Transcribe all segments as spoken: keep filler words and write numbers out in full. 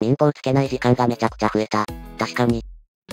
民法つけない時間がめちゃくちゃ増えた。確かに。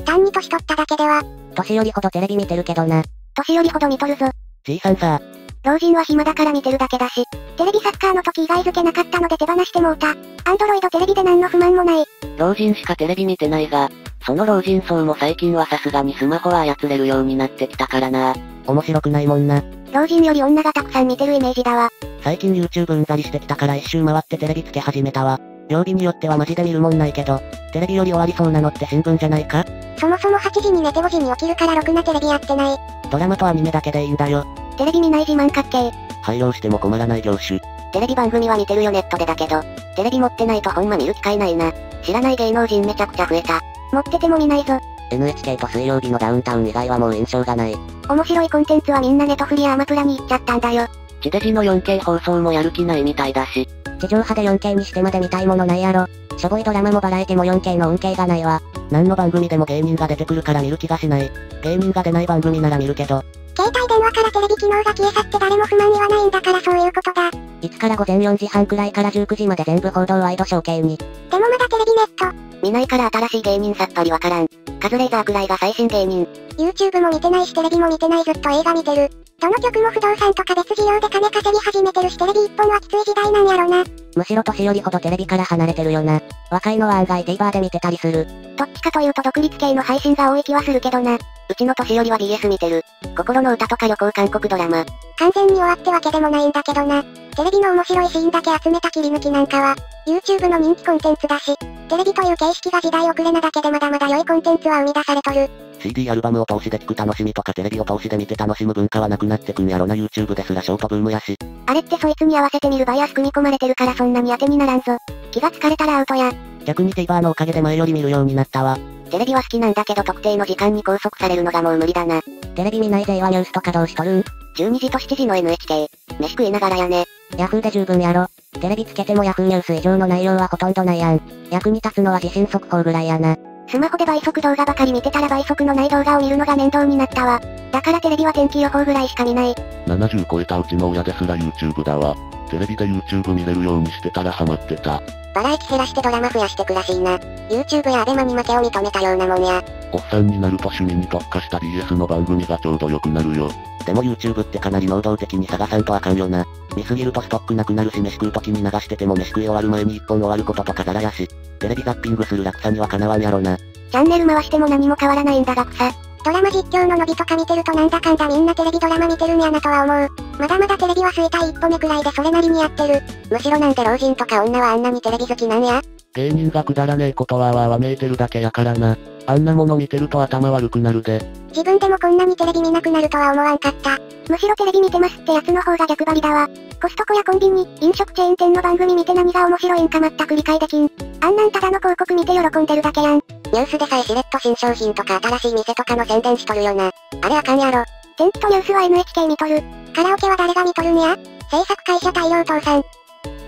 単に年取っただけでは。年寄りほどテレビ見てるけどな。年寄りほど見とるぞ。じいさんさ。老人は暇だから見てるだけだし。テレビサッカーの時以外付けなかったので手放してもうた。アンドロイドテレビで何の不満もない。老人しかテレビ見てないが、その老人層も最近はさすがにスマホは操れるようになってきたからな。面白くないもんな。老人より女がたくさん見てるイメージだわ。最近 YouTube うんざりしてきたから一周回ってテレビつけ始めたわ。曜日によってはマジで見るもんないけど、テレビより終わりそうなのって新聞じゃないか？そもそもはちじに寝てごじに起きるからろくなテレビやってない。ドラマとアニメだけでいいんだよ。テレビ見ない自慢かっけー。廃業しても困らない業種。テレビ番組は見てるよネットでだけど、テレビ持ってないとほんま見る機会ないな。知らない芸能人めちゃくちゃ増えた。持ってても見ないぞ。エヌエイチケー と水曜日のダウンタウン以外はもう印象がない。面白いコンテンツはみんなネトフリやアマプラに行っちゃったんだよ。地デジの よんケー 放送もやる気ないみたいだし。地上波で よんケー にしてまで見たいものないやろ。しょぼいドラマもバラエティも よんケー の恩恵がないわ。何の番組でも芸人が出てくるから見る気がしない。芸人が出ない番組なら見るけど。携帯電話からテレビ機能が消え去って誰も不満言わないんだからそういうことだ。いつから午前よじはんくらいからじゅうくじまで全部報道ワイドショー系に。でもまだテレビネット。見ないから新しい芸人さっぱりわからん。カズレーザーくらいが最新芸人。YouTube も見てないしテレビも見てないずっと映画見てる。どの曲も不動産とか別事業で金稼ぎ始めてるしテレビ一本はきつい時代なんやろな。むしろ年寄りほどテレビから離れてるよな。若いのは案外 TVer で見てたりする。どっちかというと独立系の配信が多い気はするけどな。うちの年寄りは ビーエス 見てる。心の歌とか旅行韓国ドラマ。完全に終わってわけでもないんだけどな。テレビの面白いシーンだけ集めた切り抜きなんかは YouTube の人気コンテンツだし、テレビという形式が時代遅れなだけでまだまだ良いコンテンツは生み出されとる。シーディー アルバムを通しで聴く楽しみとかテレビを通しで見て楽しむ文化はなくなってくんやろな。 YouTube ですらショートブームやし。あれってそいつに合わせて見るバイアス組み込まれてるからそんなに当てにならんぞ。気がつかれたらアウトや。逆に TVer のおかげで前より見るようになったわ。テレビは好きなんだけど特定の時間に拘束されるのがもう無理だな。テレビ見ない勢はニュースとかどうしとるん？じゅうにじとしちじの エヌエイチケー。飯食いながらやね。ヤフーで十分やろ。テレビつけてもヤフーニュース以上の内容はほとんどないやん。役に立つのは地震速報ぐらいやな。スマホで倍速動画ばかり見てたら倍速のない動画を見るのが面倒になったわ。だからテレビは天気予報ぐらいしか見ない。ななじゅう超えたうちの親ですら YouTube だわ。テレビで YouTube 見れるようにしてたらハマってた。バラエティ減らしてドラマ増やしてくらしいな。YouTube やアベマに負けを認めたようなもんや。おっさんになると趣味に特化した ビーエス の番組がちょうど良くなるよ。でも YouTube ってかなり能動的に探さんとあかんよな。見すぎるとストックなくなるし飯食う時に流してても飯食い終わる前にいっぽん終わることとかザラやし。テレビザッピングする楽さにはかなわんやろな。チャンネル回しても何も変わらないんだが草。ドラマ実況の伸びとか見てるとなんだかんだみんなテレビドラマ見てるんやなとは思う。まだまだテレビは衰退一歩目くらいでそれなりにやってる。むしろなんで老人とか女はあんなにテレビ好きなんや？芸人がくだらねえことはわわめいてるだけやからな。あんなもの見てると頭悪くなるで。自分でもこんなにテレビ見なくなるとは思わんかった。むしろテレビ見てますってやつの方が逆張りだわ。コストコやコンビニ、飲食チェーン店の番組見て何が面白いんか全く理解できん。あんなんただの広告見て喜んでるだけやん。ニュースでさえしれっと新商品とか新しい店とかの宣伝しとるよな。あれあかんやろ。テントニュースは エヌエイチケー 見とる。カラオケは誰が見とるんや？制作会社大量倒産。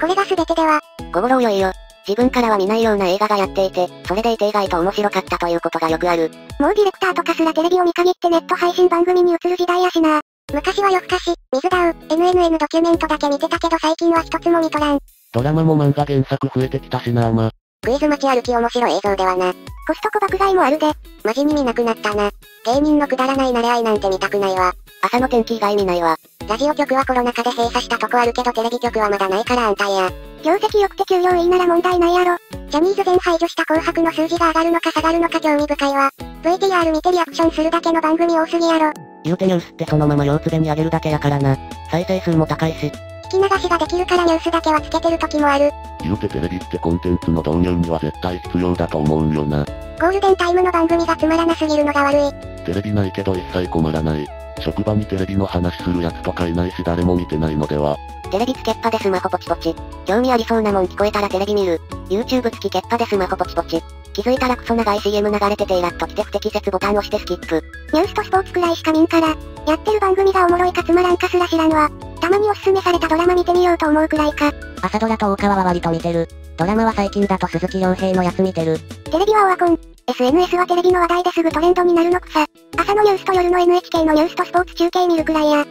これが全てでは。ご苦労よいよ。自分からは見ないような映画がやっていて、それでいて意外と面白かったということがよくある。もうディレクターとかすらテレビを見限ってネット配信番組に映る時代やしな。昔は夜更かし、水ダウ、エヌエヌエヌ ドキュメントだけ見てたけど最近は一つも見とらん。ドラマも漫画原作増えてきたしなあま。クイズ街歩き面白い映像ではな。コストコ爆買いもあるで。マジに見なくなったな。芸人のくだらない慣れ合いなんて見たくないわ。朝の天気以外見ないわ。ラジオ局はコロナ禍で閉鎖したとこあるけどテレビ局はまだないから安泰や。業績良くて給料いいなら問題ないやろ。ジャニーズ全排除した紅白の数字が上がるのか下がるのか興味深いわ。ブイティーアール 見てリアクションするだけの番組多すぎやろ。言うてニュースってそのまま要つでに上げるだけやからな。再生数も高いし。聞き流しができるからニュースだけはつけてる時もある。言うてテレビってコンテンツの導入には絶対必要だと思うんよな。ゴールデンタイムの番組がつまらなすぎるのが悪い。テレビないけど一切困らない。職場にテレビの話するやつとかいないし誰も見てないのでは。テレビつけっぱでスマホポチポチ。興味ありそうなもん聞こえたらテレビ見る。YouTube つきけっぱでスマホポチポチ。気づいたらクソ長い シーエム 流れててイラッときて不適切ボタン押してスキップ。ニュースとスポーツくらいしか見んから、やってる番組がおもろいかつまらんかすら知らんわ。たまにおすすめされたドラマ見てみようと思うくらいか。朝ドラと大川は割と見てる。ドラマは最近だと鈴木亮平のやつ見てる。テレビはオワコン。エスエヌエス はテレビの話題ですぐトレンドになるの草。朝のニュースと夜の エヌエイチケー のニュースとスポーツ中継見るくらいや。がっ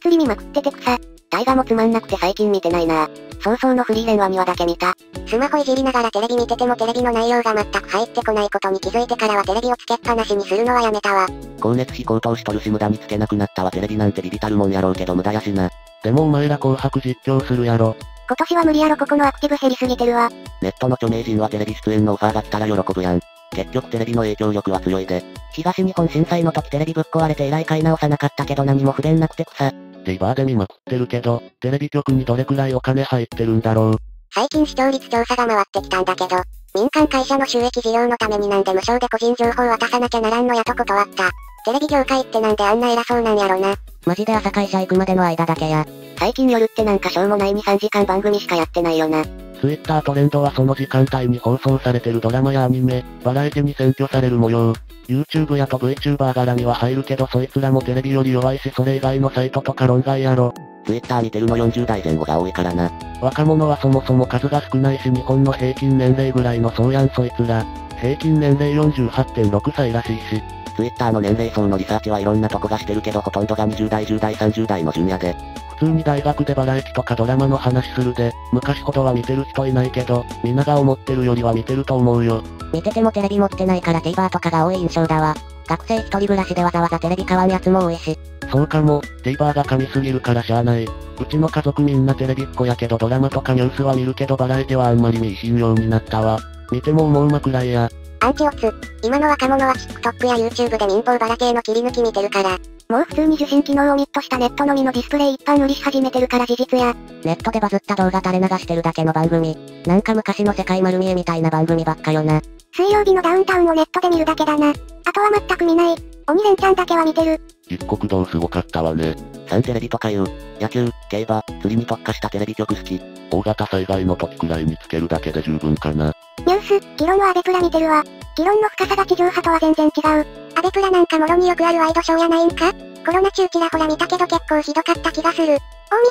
つり見まくってて草。大河もつまんなくて最近見てないな。早々のフリーレンはにわだけ見た。スマホいじりながらテレビ見ててもテレビの内容が全く入ってこないことに気づいてからはテレビをつけっぱなしにするのはやめたわ。光熱費高騰しとるし無駄につけなくなったわ。テレビなんてビビたるもんやろうけど無駄やしな。でもお前ら紅白実況するやろ。今年は無理やろ、ここのアクティブ減りすぎてるわ。ネットの著名人はテレビ出演のオファーが来たら喜ぶやん。結局テレビの影響力は強いで。東日本震災の時テレビぶっ壊れて以来買い直さなかったけど何も不便なくて草。リバーで見まくってるけど、テレビ局にどれくらいお金入ってるんだろう。最近視聴率調査が回ってきたんだけど、民間会社の収益事業のためになんで無償で個人情報渡さなきゃならんのやと断った。テレビ業界ってなんであんな偉そうなんやろな。マジで朝会社行くまでの間だけや。最近夜ってなんかしょうもないにさんじかん番組しかやってないよな。Twitter トレンドはその時間帯に放送されてるドラマやアニメ、バラエティに占拠される模様。YouTube やと VTuber 絡みは入るけどそいつらもテレビより弱いしそれ以外のサイトとか論外やろ。Twitter 見てるのよんじゅうだいぜん後が多いからな。若者はそもそも数が少ないし日本の平均年齢ぐらいのそうやんそいつら。平均年齢 よんじゅうはってんろくさいらしいし。Twitter の年齢層のリサーチはいろんなとこがしてるけどほとんどがにじゅうだいじゅうだいさんじゅうだいの順やで。普通に大学でバラエティとかドラマの話するで、昔ほどは見てる人いないけど、みんなが思ってるよりは見てると思うよ。見ててもテレビ持ってないから TVer とかが多い印象だわ。学生一人暮らしでわざわざテレビ買わんやつも多いし。そうかも、TVer が神すぎるからしゃあない。うちの家族みんなテレビっ子やけどドラマとかニュースは見るけどバラエティはあんまり見いひんようになったわ。見ても思うまくらいや。アンチオツ。今の若者は TikTok や YouTube で民放バラ系の切り抜き見てるから。もう普通に受信機能をミットしたネットのみのディスプレイ一般売りし始めてるから事実や。ネットでバズった動画垂れ流してるだけの番組。なんか昔の世界丸見えみたいな番組ばっかよな。水曜日のダウンタウンをネットで見るだけだな。あとは全く見ない。鬼レンチャンだけは見てる。一国道すごかったわね。サンテレビとかいう、野球、競馬、釣りに特化したテレビ局好き。大型災害の時くらい見つけるだけで十分かな。ニュース、議論はアベプラ見てるわ。議論の深さが地上波とは全然違う。アベプラなんかもろによくあるワイドショーやないんか。コロナ中ちらほら見たけど結構ひどかった気がする。大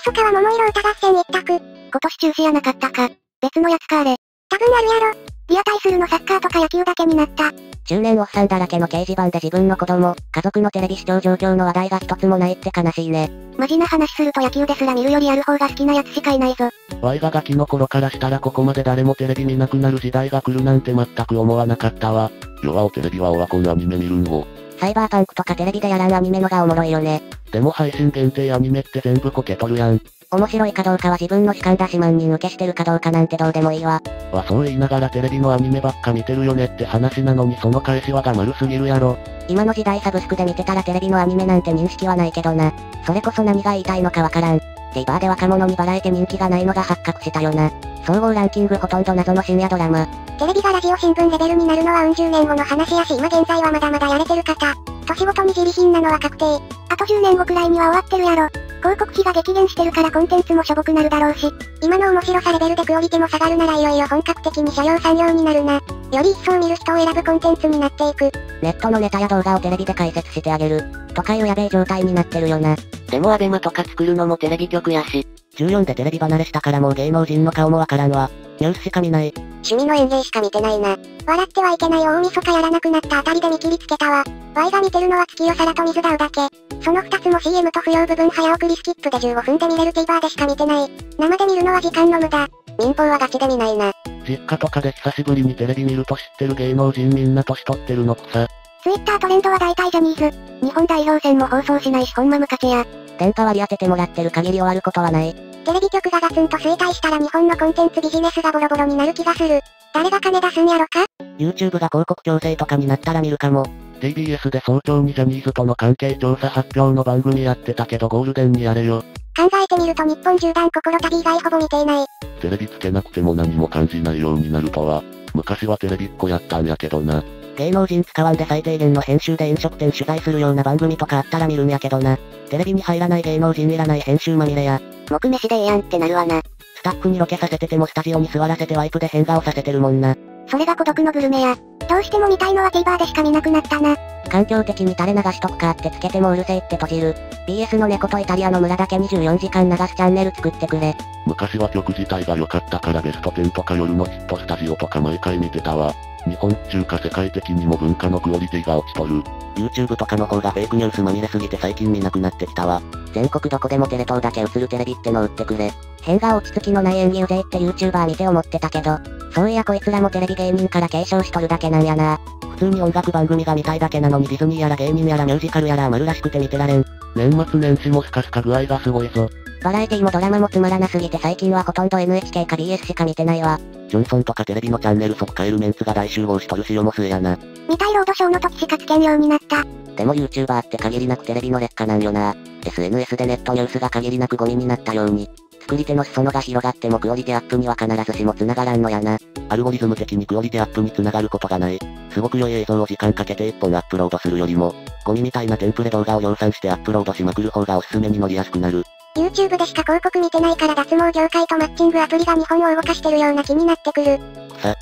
晦日は桃色歌合戦一択。今年中止やなかったか。別のやつかあれ。多分あるやろ。リアタイするのサッカーとか野球だけになった。中年おっさんだらけの掲示板で自分の子供、家族のテレビ視聴状況の話題が一つもないって悲しいね。マジな話すると野球ですら見るよりやる方が好きなやつしかいないぞ。ワイがガキの頃からしたらここまで誰もテレビ見なくなる時代が来るなんて全く思わなかったわ。弱おテレビはオワコンアニメ見るんご。サイバーパンクとかテレビでやらんアニメのがおもろいよね。でも配信限定アニメって全部こけとるやん。面白いかどうかは自分の主観だし万人受けしてるかどうかなんてどうでもいいわ。わ、そう言いながらテレビのアニメばっか見てるよねって話なのにその返しはが丸すぎるやろ。今の時代サブスクで見てたらテレビのアニメなんて認識はないけどな。それこそ何が言いたいのかわからん。TVer で若者にバラエティ人気がないのが発覚したよな。総合ランキングほとんど謎の深夜ドラマ。テレビがラジオ新聞レベルになるのはうんじゅうねんごの話やし今現在はまだまだやれてる方。年ごとにじり貧なのは確定。あとじゅうねんごくらいには終わってるやろ。広告費が激減してるからコンテンツもしょぼくなるだろうし、今の面白さレベルでクオリティも下がるならいよいよ本格的に斜陽産業になるな。より一層見る人を選ぶコンテンツになっていく。ネットのネタや動画をテレビで解説してあげるとかいうやべえ状態になってるよな。でもアベマとか作るのもテレビ局やし。じゅうよんでテレビ離れしたからもう芸能人の顔もわからんわ。ニュースしか見ない。趣味の園芸しか見てないな。笑ってはいけない大晦日やらなくなったあたりで見切りつけたわ。ワイが見てるのは月夜皿と水ダウだけ。そのふたつも シーエム と不要部分早送りスキップでじゅうごふんで見れる TVer でしか見てない。生で見るのは時間の無駄。民放はガチで見ないな。実家とかで久しぶりにテレビ見ると知ってる芸能人みんな年取ってるのくさ。Twitter トレンドは大体ジャニーズ。日本代表戦も放送しないしほんまムカチや。電波割り当ててもらってる限り終わることはない。テレビ局がガツンと衰退したら日本のコンテンツビジネスがボロボロになる気がする。誰が金出すんやろか。 YouTube が広告調整とかになったら見るかも。ティービーエス で早朝にジャニーズとの関係調査発表の番組やってたけどゴールデンにやれよ。考えてみると日本縦断心旅以外ほぼ見ていない。テレビつけなくても何も感じないようになるとは。昔はテレビっ子やったんやけどな。芸能人使わんで最低限の編集で飲食店取材するような番組とかあったら見るんやけどな。テレビに入らない芸能人いらない編集まみれや。僕飯でええやんってなるわな。スタッフにロケさせててもスタジオに座らせてワイプで変顔させてるもんな。それが孤独のグルメや。どうしても見たいのは TVer でしか見なくなったな。環境的に垂れ流しとくかってつけてもうるせえって閉じる。ビーエス の猫とイタリアの村だけにじゅうよじかん流すチャンネル作ってくれ。昔は曲自体が良かったからベストテンとか夜のヒットスタジオとか毎回見てたわ。日本中か世界的にも文化のクオリティが落ちとる。YouTube とかの方がフェイクニュースまみれすぎて最近見なくなってきたわ。全国どこでもテレ東だけ映るテレビっての売ってくれ。変が落ち着きのない演技うぜって YouTuber 見て思ってたけど、そういやこいつらもテレビ芸人から継承しとるだけなんやな。普通に音楽番組が見たいだけなのにディズニーやら芸人やらミュージカルやら余るらしくて見てられん。年末年始もスカスカ具合がすごいぞ。バラエティもドラマもつまらなすぎて最近はほとんど エヌエイチケー か ビーエス しか見てないわ。ジョンソンとかテレビのチャンネル即変えるメンツが大集合しとるし世も末やな。見たいロードショーの時しかつけんようになった。でも YouTuber って限りなくテレビの劣化なんよな。エスエヌエス でネットニュースが限りなくゴミになったように。作り手の裾野が広がってもクオリティアップには必ずしも繋がらんのやな。アルゴリズム的にクオリティアップに繋がることがない。すごく良い映像を時間かけていっぽんアップロードするよりも、ゴミみたいなテンプレ動画を量産してアップロードしまくる方がおすすめに乗りやすくなる。YouTube でしか広告見てないから脱毛業界とマッチングアプリが日本を動かしてるような気になってくる。さ。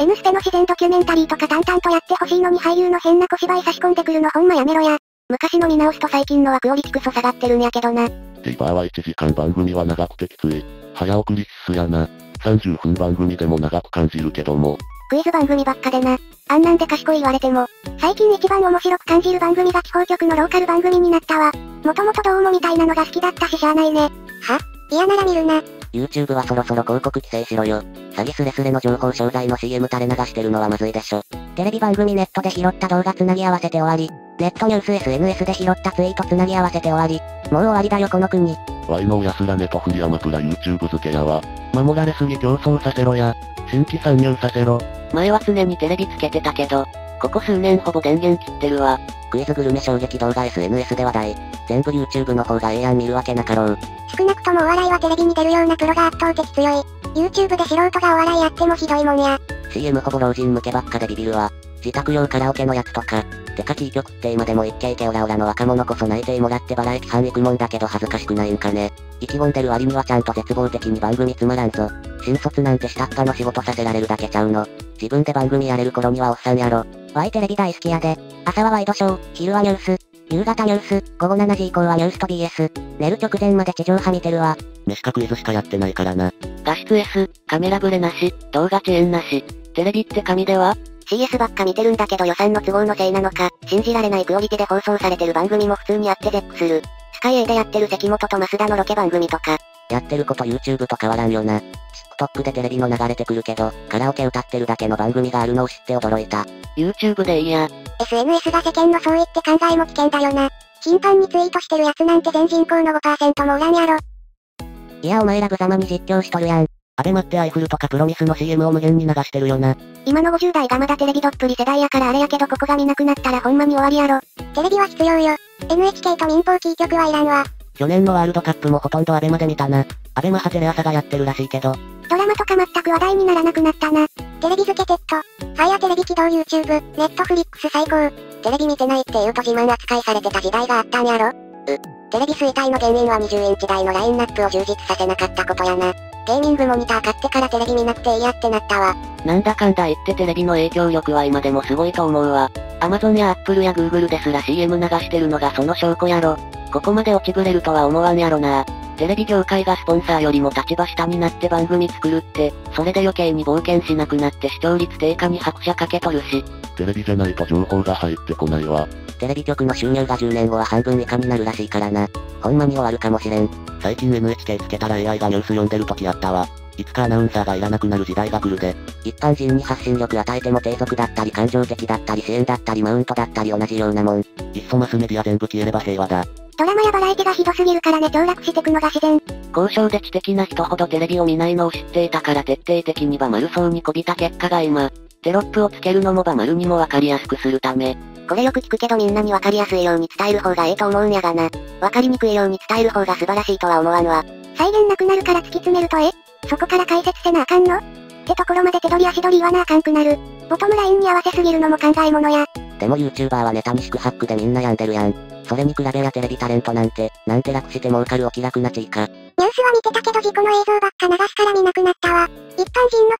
M ステの自然ドキュメンタリーとか淡々とやってほしいのに俳優の変な小芝居差し込んでくるのほんまやめろや。昔の見直すと最近のはクオリティクソ下がってるんやけどな。TVer はいちじかん番組は長くてきつい。早送り必須やな。さんじゅっぷん番組でも長く感じるけども。クイズ番組ばっかでな。あんなんで賢い言われても。最近一番面白く感じる番組が地方局のローカル番組になったわ。もともとどうもみたいなのが好きだったししゃあないね。は？嫌なら見るな。YouTube はそろそろ広告規制しろよ。詐欺スレスレの情報商材の シーエム 垂れ流してるのはまずいでしょ。テレビ番組ネットで拾った動画つなぎ合わせて終わり。ネットニュース エスエヌエス で拾ったツイートつなぎ合わせて終わり。もう終わりだよこの国。ワイの安らねとフリアマプラ YouTube 付けやわ。守られすぎ競争させろや。新規参入させろ。前は常にテレビつけてたけど、ここ数年ほぼ電源切ってるわ。クイズグルメ衝撃動画 エスエヌエス で話題。全部 YouTube の方がええやん見るわけなかろう。少なくともお笑いはテレビに出るようなプロが圧倒的強い。YouTube で素人がお笑いやってもひどいもんや。シーエム ほぼ老人向けばっかでビビるわ。自宅用カラオケのやつとか。てかキー局って今でもイッケイケオラオラの若者こそ内定もらってバラエティ班行くもんだけど恥ずかしくないんかね。意気込んでる割にはちゃんと絶望的に番組つまらんぞ。新卒なんて下っ端の仕事させられるだけちゃうの。自分で番組やれる頃にはおっさんやろ。ワイテレビ大好きやで。朝はワイドショー、昼はニュース。夕方ニュース、午後しちじ以降はニュースと ビーエス、寝る直前まで地上波見てるわ。飯かクイズしかやってないからな。画質 S、カメラブレなし、動画遅延なし、テレビって紙では？ シーエス ばっか見てるんだけど予算の都合のせいなのか、信じられないクオリティで放送されてる番組も普通にあって絶句する。スカイ A でやってる関本と増田のロケ番組とか。やってること YouTube と変わらんよな。TikTok でテレビの流れてくるけど、カラオケ歌ってるだけの番組があるのを知って驚いた。YouTube でいいや。エスエヌエス が世間の総意って考えも危険だよな。頻繁にツイートしてるやつなんて全人口の ごパーセント もおらんやろ。いやお前ら無様に実況しとるやん。アベマってアイフルとかプロミスの シーエム を無限に流してるよな。今のごじゅう代がまだテレビどっぷり世代やからあれやけどここが見なくなったらほんまに終わりやろ。テレビは必要よ。エヌエイチケー と民放キー局はいらんわ。去年のワールドカップもほとんどアベマで見たな。アベマ派テレ朝がやってるらしいけど。ドラマとか全く話題にならなくなったな。テレビ付けてっと。ファイアテレビ起動 YouTube、ネットフリックス最高。テレビ見てないって言うと自慢扱いされてた時代があったんやろ。う。テレビ衰退の原因はにじゅうインチ台のラインナップを充実させなかったことやな。ゲーミングモニター買ってからテレビ見なくていいやってなったわ。なんだかんだ言ってテレビの影響力は今でもすごいと思うわ。Amazon や Apple や Google ですら シーエム 流してるのがその証拠やろ。ここまで落ちぶれるとは思わんやろな。テレビ業界がスポンサーよりも立場下になって番組作るって、それで余計に冒険しなくなって視聴率低下に拍車かけとるし。テレビじゃないと情報が入ってこないわ。テレビ局の収入がじゅうねんごは半分以下になるらしいからな。ほんまに終わるかもしれん。最近 エヌエイチケー つけたら エーアイ がニュース読んでる時あったわ。いつかアナウンサーがいらなくなる時代が来るで。一般人に発信力与えても低俗だったり感情的だったり支援だったりマウントだったり同じようなもん。いっそマスメディア全部消えれば平和だ。ドラマやバラエティがひどすぎるからね、凋落してくのが自然。交渉で知的な人ほどテレビを見ないのを知っていたから徹底的にバマルそうにこびた結果が今、テロップをつけるのもバマルにもわかりやすくするため。これよく聞くけどみんなにわかりやすいように伝える方がええと思うんやがな。わかりにくいように伝える方が素晴らしいとは思わんわ。再現なくなるから突き詰めるとえ？そこから解説せなあかんの？ってところまで手取り足取り言わなあかんくなる。ボトムラインに合わせすぎるのも考えものや。でも YouTuber はネタに四苦八苦でみんな病んでるやん。それに比べやテレビタレントなんて、なんて楽して儲かるお気楽な地位か。ニュースは見てたけど事故の映像ばっか流すから見なくなったわ。一般人の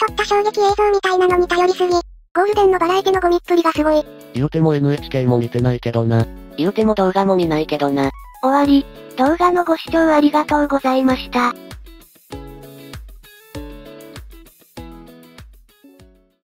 撮った衝撃映像みたいなのに頼りすぎ。ゴールデンのバラエティのゴミっぷりがすごい。言うても エヌエイチケー も見てないけどな。言うても動画も見ないけどな。終わり。動画のご視聴ありがとうございました。